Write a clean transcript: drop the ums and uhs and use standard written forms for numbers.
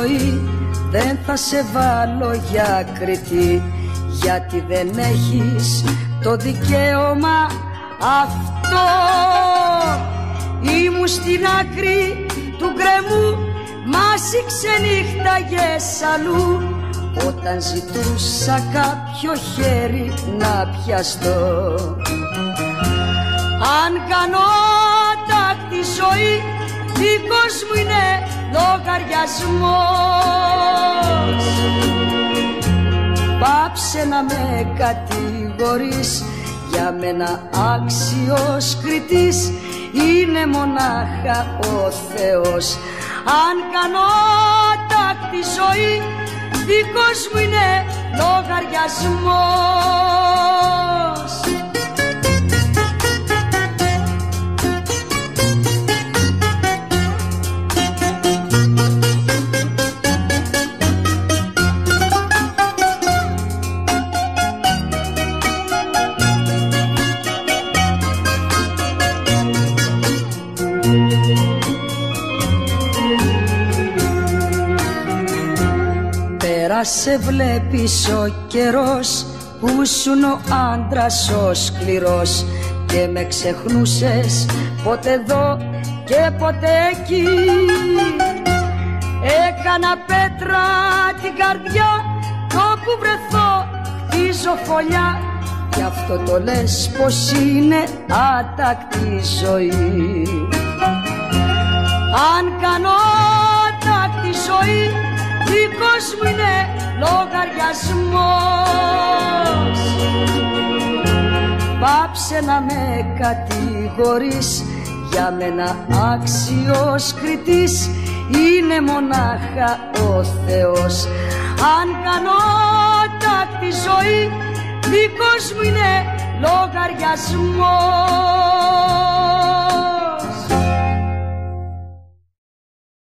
ζωή δεν θα σε βάλω για κριτή, γιατί δεν έχεις το δικαίωμα αυτό. Ήμουν στην άκρη του γκρεμού, μα εσύ ξενύχταγες αλλού, όταν ζητούσα κάποιο χέρι να πιαστώ. Αν κάνω τάκτη ζωή, δικός μου είναι λογαριασμός. Πάψε να με κατηγορείς, για μένα άξιος κριτής είναι μονάχα ο Θεός. Αν κάνω τάκτη ζωή, δικός μου είναι λογαριασμός. Σε βλέπεις ο καιρός που σουν ο άντρας ο σκληρός, και με ξεχνούσες ποτέ εδώ και ποτέ εκεί. Έκανα πέτρα την καρδιά, όπου βρεθώ χτίζω φωλιά, γι' αυτό το λες πως είναι άτακτη ζωή. Αν κάνω άτακτη ζωή, δικός μου είναι λογαριασμός. Πάψε να με κατηγορείς, για μένα άξιος κριτής είναι μονάχα ο Θεός. Αν κάνω τάκτη ζωή, δικός μου είναι λογαριασμός.